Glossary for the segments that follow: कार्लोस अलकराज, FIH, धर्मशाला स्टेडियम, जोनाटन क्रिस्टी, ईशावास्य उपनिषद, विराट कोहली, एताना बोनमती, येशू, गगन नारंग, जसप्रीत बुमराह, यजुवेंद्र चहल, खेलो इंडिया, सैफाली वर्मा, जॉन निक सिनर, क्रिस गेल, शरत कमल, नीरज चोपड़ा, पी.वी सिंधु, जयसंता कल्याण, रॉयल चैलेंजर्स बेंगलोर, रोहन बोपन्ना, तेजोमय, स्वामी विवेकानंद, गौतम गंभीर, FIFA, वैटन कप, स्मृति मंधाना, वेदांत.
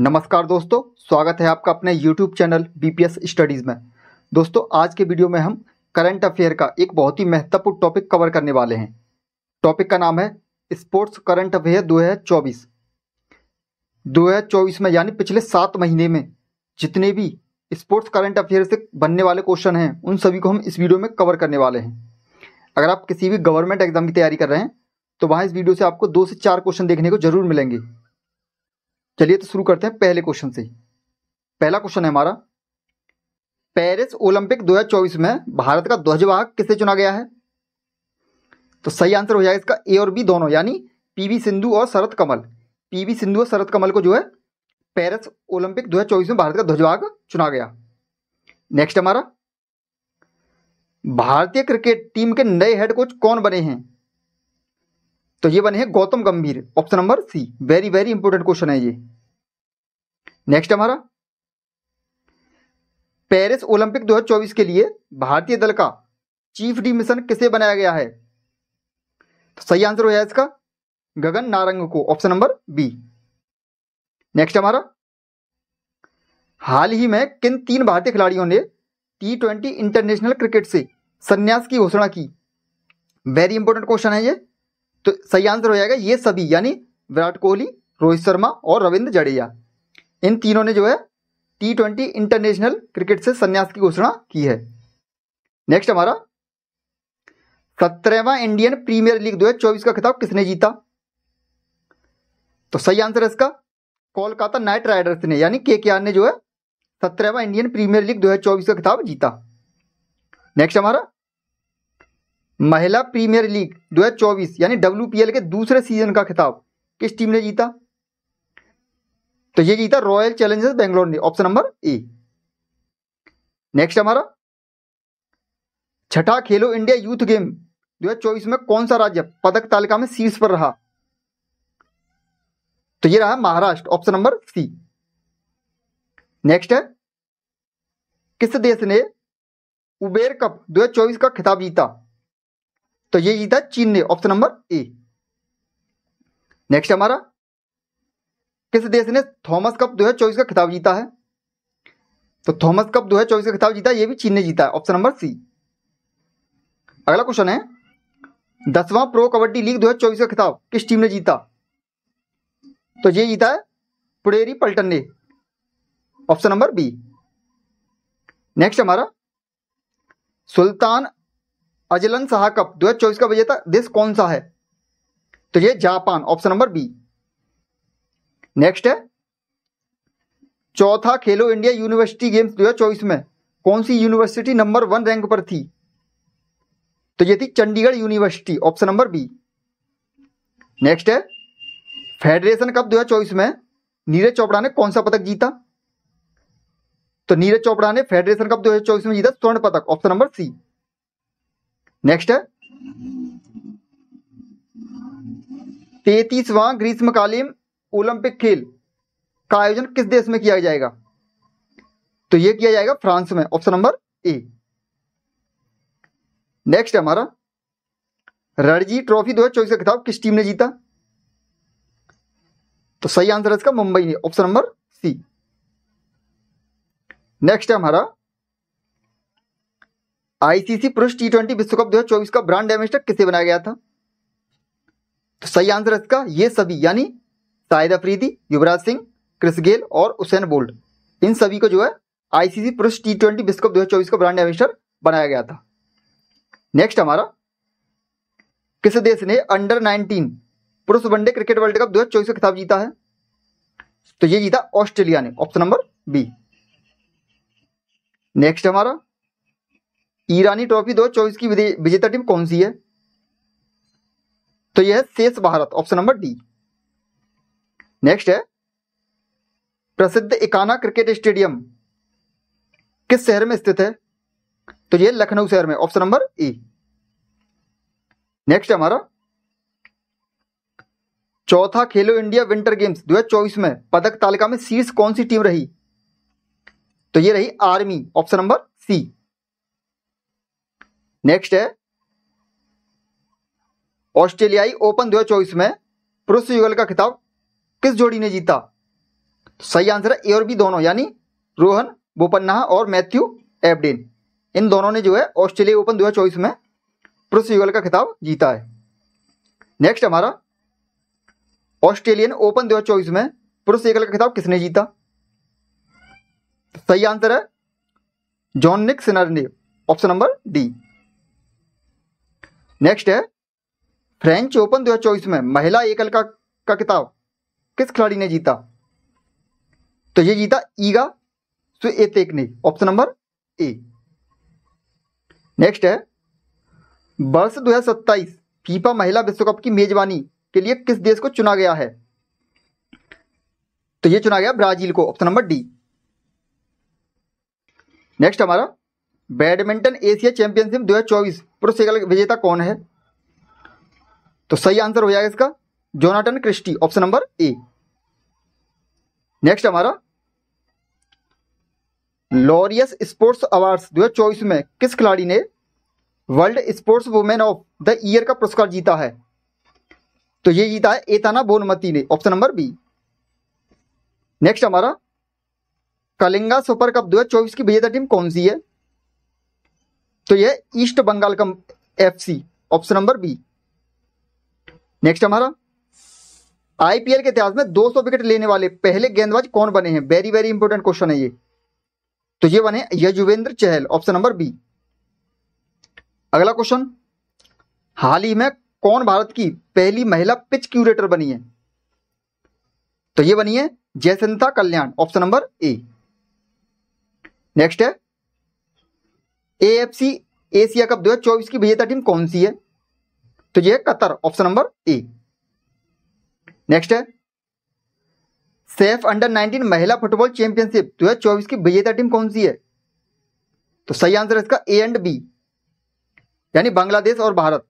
नमस्कार दोस्तों, स्वागत है आपका अपने YouTube चैनल BPS स्टडीज़ में। दोस्तों आज के वीडियो में हम करंट अफेयर का एक बहुत ही महत्वपूर्ण टॉपिक कवर करने वाले हैं। टॉपिक का नाम है स्पोर्ट्स करंट अफेयर 2024। 2024 में यानी पिछले 7 महीने में जितने भी स्पोर्ट्स करंट अफेयर से बनने वाले क्वेश्चन हैं उन सभी को हम इस वीडियो में कवर करने वाले हैं। अगर आप किसी भी गवर्नमेंट एग्जाम की तैयारी कर रहे हैं तो वहाँ इस वीडियो से आपको 2 से 4 क्वेश्चन देखने को जरूर मिलेंगे। चलिए तो शुरू करते हैं पहले क्वेश्चन से। पहला क्वेश्चन है हमारा, पेरिस ओलंपिक 2024 में भारत का ध्वजवाहक किसे चुना गया है? तो सही आंसर हो जाएगा इसका ए और बी दोनों, यानी पी.वी सिंधु और शरत कमल। पी.वी सिंधु और शरत कमल को जो है पेरिस ओलंपिक 2024 में भारत का ध्वजवाहक चुना गया। नेक्स्ट हमारा, भारतीय क्रिकेट टीम के नए हेड कोच कौन बने हैं? तो ये बने हैं गौतम गंभीर, option number C. Very very important question है ये। नेक्स्ट हमारा, पेरिस ओलंपिक 2024 के लिए भारतीय दल का चीफ डी मिशन किसे बनाया गया है? तो सही आंसर हो जाएगा इसका गगन नारंग को, ऑप्शन नंबर बी। नेक्स्ट हमारा, हाल ही में किन 3 भारतीय खिलाड़ियों ने T20 इंटरनेशनल क्रिकेट से संन्यास की घोषणा की? वेरी इंपॉर्टेंट क्वेश्चन है ये। तो सही आंसर हो जाएगा ये सभी, यानी विराट कोहली, रोहित शर्मा और रविंद्र जडेजा। इन तीनों ने जो है T20 इंटरनेशनल क्रिकेट से संन्यास की घोषणा की है। नेक्स्ट हमारा, 17वां इंडियन प्रीमियर लीग 2024 का खिताब किसने जीता? तो सही आंसर है इसका कोलकाता नाइट राइडर्स ने, यानी KKR ने जो है 17वां इंडियन प्रीमियर लीग 2024 का खिताब जीता। नेक्स्ट हमारा, महिला प्रीमियर लीग 2024 यानी WPL के दूसरे सीजन का खिताब किस टीम ने जीता? तो ये जीता रॉयल चैलेंजर्स बेंगलोर ने, ऑप्शन नंबर ए। नेक्स्ट हमारा, छठा खेलो इंडिया यूथ गेम 2024 में कौन सा राज्य पदक तालिका में शीर्ष पर रहा? तो ये रहा Maharashtra, option number C. Next है, किस देश ने उबेर कप 2024 का खिताब जीता? तो ये जीता चीन ने, ऑप्शन नंबर ए। नेक्स्ट हमारा, किस देश ने थॉमस कप 2024 का खिताब जीता है? तो थॉमस कप 2024 का खिताब जीता, ये भी चीन ने जीता है, ऑप्शन नंबर सी। अगला क्वेश्चन है, 10वां प्रो कबड्डी लीग 2024 का खिताब किस टीम ने जीता? तो ये जीता है पुडेरी पल्टन ने, ऑप्शन नंबर बी। नेक्स्ट हमारा, सुल्तान अजलन शाह कप 2024 का विजेता देश कौन सा है? तो ये Japan, option number B. Next है, चौथा खेलो इंडिया यूनिवर्सिटी गेम्स 2024 में कौन सी यूनिवर्सिटी नंबर 1 रैंक पर थी? तो ये थी Chandigarh university, option number B. Next है, फेडरेशन कप 2024 में नीरज चोपड़ा ने कौन सा पदक जीता? तो नीरज चोपड़ा ने फेडरेशन कप 2024 में जीता स्वर्ण पदक, ऑप्शन नंबर सी। नेक्स्ट है, 33वां ग्रीष्मकालीन ओलंपिक खेल का आयोजन किस देश में किया जाएगा? तो यह किया जाएगा फ्रांस में, ऑप्शन नंबर ए। नेक्स्ट है हमारा, रणजी ट्रॉफी 2024 का खिताब किस टीम ने जीता? तो सही आंसर है इसका मुंबई ने, ऑप्शन नंबर सी। नेक्स्ट है हमारा, ICC पुरुष T20 विश्व कप 2024 का ब्रांड एम्बेसडर किसे बनाया गया था? तो सही आंसर है इसका ये सभी, यानी शायद अफरीदी, युवराज सिंह, क्रिस गेल और उसेन बोल्ड। इन सभी को जो है ICC पुरुष T20 विश्व कप 2024 का ब्रांड एम्बेसडर बनाया गया था। नेक्स्ट हमारा, किस देश ने अंडर 19 पुरुष वनडे क्रिकेट वर्ल्ड कप 2024 का खिताब जीता है? तो ये जीता ऑस्ट्रेलिया ने, ऑप्शन नंबर बी। नेक्स्ट हमारा, ईरानी ट्रॉफी 2024 की विजेता टीम कौन सी है? तो यह है शेष Bharat, option number D. Next है, प्रसिद्ध एताना क्रिकेट स्टेडियम किस शहर में स्थित है? तो यह लखनऊ शहर में, ऑप्शन नंबर ए। नेक्स्ट हमारा, चौथा खेलो इंडिया विंटर गेम्स 2024 में पदक तालिका में शीर्ष कौन सी टीम रही? तो ये रही army, option number C. Next है, ऑस्ट्रेलियाई ओपन 2024 में पुरुष युगल का खिताब किस जोड़ी ने जीता? सही आंसर है ए और बी दोनों, यानी रोहन बोपन्ना और मैथ्यू एवडेन, इन दोनों ने जो है ऑस्ट्रेलिया ओपन 2024 में पुरुष युगल का खिताब जीता है। नेक्स्ट हमारा ऑस्ट्रेलियन ओपन 2024 में पुरुष एकल का खिताब किसने जीता? सही आंसर है जॉन निक सिनर ने, ऑप्शन नंबर डी। नेक्स्ट है फ्रेंच ओपन 2024 में महिला एकल का खिताब किस खिलाड़ी ने जीता? तो ये जीता ईगा स्विटेक ने, ऑप्शन नंबर ए। नेक्स्ट है वर्ष 2027 फीफा महिला विश्व कप की मेजबानी के लिए किस देश को चुना गया है? तो ये चुना गया ब्राजील को, ऑप्शन नंबर डी। नेक्स्ट हमारा बैडमिंटन एशिया चैंपियनशिप 2024 पुरुष एकल विजेता कौन है? तो सही आंसर हो जाएगा इसका जोनाटन क्रिस्टी, option number A. Next हमारा लॉरियस स्पोर्ट्स अवार्ड्स 2024 में किस खिलाड़ी ने world sports women of the year का पुरस्कार जीता है? तो ये जीता है एताना बोनमती ने, ऑप्शन नंबर बी। नेक्स्ट हमारा कलिंगा सुपर कप 2024 की विजेता टीम कौन सी है? तो यह ईस्ट बंगाल का FC, option number B. Next हमारा IPL के इतिहास में 200 विकेट लेने वाले पहले गेंदबाज कौन बने हैं? वेरी वेरी इंपॉर्टेंट क्वेश्चन है ये। तो ये बने यजुवेंद्र चहल, option number B. अगला क्वेश्चन, हाल ही में कौन भारत की पहली महिला पिच क्यूरेटर बनी है? तो ये बनी है जयसंता कल्याण, option number A. Next है AFC एशिया कप 2024 की विजेता टीम कौन सी है? तो ये है Qatar, option number A. Next है सेफ अंडर 19 महिला फुटबॉल चैंपियनशिप 2024 की विजेता टीम कौन सी है? तो सही आंसर है इसका A एंड B, यानी बांग्लादेश और भारत।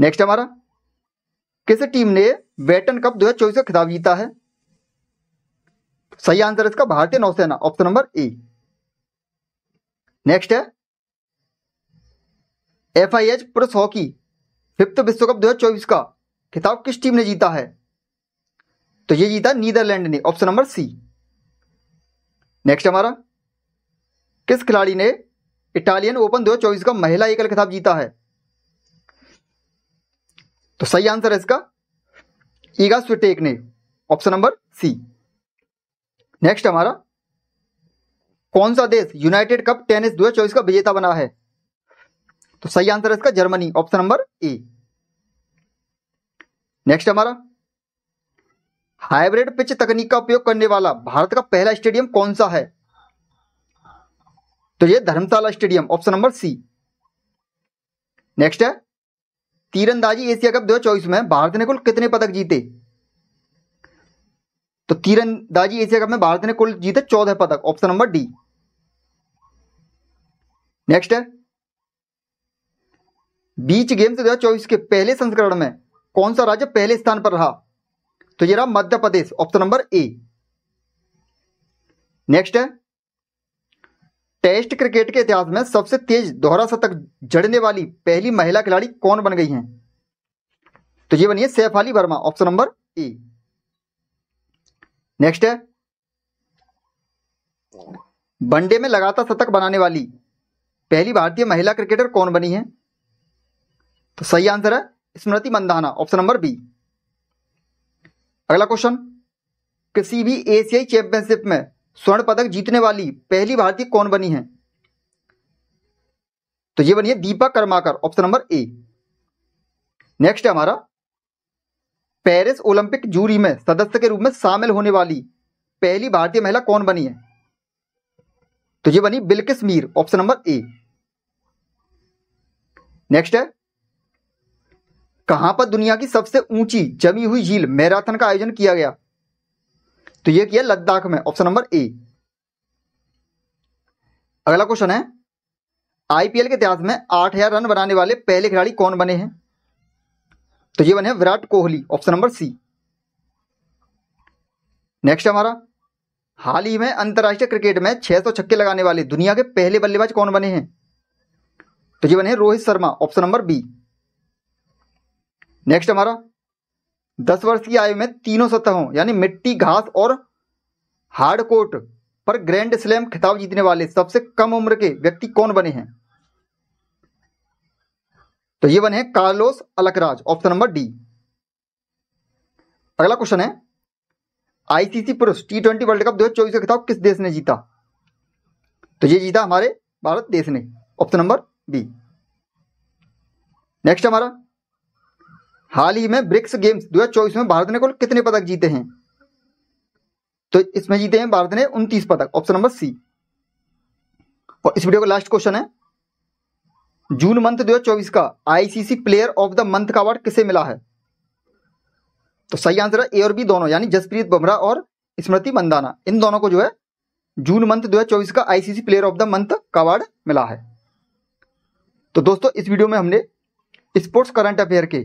नेक्स्ट हमारा किस टीम ने वैटन कप 2024 का खिताब जीता है? सही आंसर इसका भारतीय नौसेना, ऑप्शन नंबर ए। नेक्स्ट है FIH पुरुष हॉकी 5th विश्व कप 2024 का खिताब किस टीम ने जीता है? तो ये जीता नीदरलैंड ने, ऑप्शन नंबर सी। नेक्स्ट हमारा किस खिलाड़ी ने इटालियन ओपन 2024 का महिला एकल खिताब जीता है? तो सही आंसर है इसका ईगा स्विटेक ने, ऑप्शन नंबर सी। नेक्स्ट हमारा कौन सा देश यूनाइटेड कप टेनिस 2024 का विजेता बना है? तो सही आंसर है इसका Germany, option number A. Next हमारा हाइब्रिड पिच तकनीक का उपयोग करने वाला भारत का पहला स्टेडियम कौन सा है? तो ये धर्मशाला स्टेडियम, option number C. Next है तीरंदाजी एशिया कप 2024 में भारत ने कुल कितने पदक जीते? तो तीरंदाजी एशिया कप में भारत ने कुल जीते 14 पदक, ऑप्शन नंबर डी। नेक्स्ट है बीच गेम्स 2024 के पहले संस्करण में कौन सा राज्य पहले स्थान पर रहा? तो ये रहा Madhya Pradesh, option number A. Next है टेस्ट क्रिकेट के इतिहास में सबसे तेज दोहरा शतक जड़ने वाली पहली महिला खिलाड़ी कौन बन गई हैं? तो ये बनी है सैफाली वर्मा, option number A. Next है वनडे में लगातार शतक बनाने वाली पहली भारतीय महिला क्रिकेटर कौन बनी है? तो सही आंसर है स्मृति मंधाना, option number B. अगला क्वेश्चन, किसी भी एशियाई चैंपियनशिप में स्वर्ण पदक जीतने वाली पहली भारतीय कौन बनी है? तो ये बनी है Dipa Karmakar, option number A. Next है हमारा पेरिस ओलंपिक जूरी में सदस्य के रूप में शामिल होने वाली पहली भारतीय महिला कौन बनी है? तो ये बनी Bilkis Mir, option number A. Next है कहां पर दुनिया की सबसे ऊंची जमी हुई झील मैराथन का आयोजन किया गया? तो ये किया लद्दाख में, ऑप्शन नंबर ए। अगला क्वेश्चन है IPL के इतिहास में 8000 रन बनाने वाले पहले खिलाड़ी कौन बने हैं? तो ये बने हैं विराट कोहली, option number C. Next हमारा हाल ही में अंतर्राष्ट्रीय क्रिकेट में 600 छक्के लगाने वाले दुनिया के पहले बल्लेबाज कौन बने हैं? तो ये बने हैं Rohit Sharma, option number B. Next हमारा 10 वर्ष की आयु में तीनों सतहों यानी मिट्टी, घास और हार्ड कोर्ट पर ग्रैंड स्लैम खिताब जीतने वाले सबसे कम उम्र के व्यक्ति कौन बने हैं? तो ये बने हैं कार्लोस अलकराज, option number D. अगला क्वेश्चन है, आईसीसी पुरुष टी20 वर्ल्ड कप 2024 का खिताब किस देश ने जीता? तो ये जीता हमारे भारत देश ने, ऑप्शन नंबर बी। नेक्स्ट हमारा, हाल ही में ब्रिक्स गेम्स 2024 में भारत ने कुल कितने पदक जीते हैं? तो इसमें जीते हैं भारत ने 29 पदक, ऑप्शन नंबर सी। और इस वीडियो का लास्ट क्वेश्चन है, जून मंथ 2024 का ICC player of the month का अवार्ड किसे मिला है? तो सही आंसर है ए और बी दोनों, यानी जसप्रीत बुमराह और स्मृति मंधाना, इन दोनों को जो है जून मंथ 2024 का ICC player of the month का अवार्ड मिला है। तो दोस्तों, इस वीडियो में हमने स्पोर्ट्स करंट अफेयर के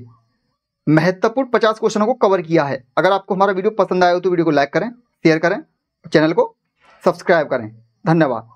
महत्वपूर्ण 50 क्वेश्चनों को कवर किया है। अगर आपको हमारा वीडियो पसंद आया हो तो वीडियो को लाइक करें, शेयर करें, चैनल को सब्सक्राइब करें। धन्यवाद।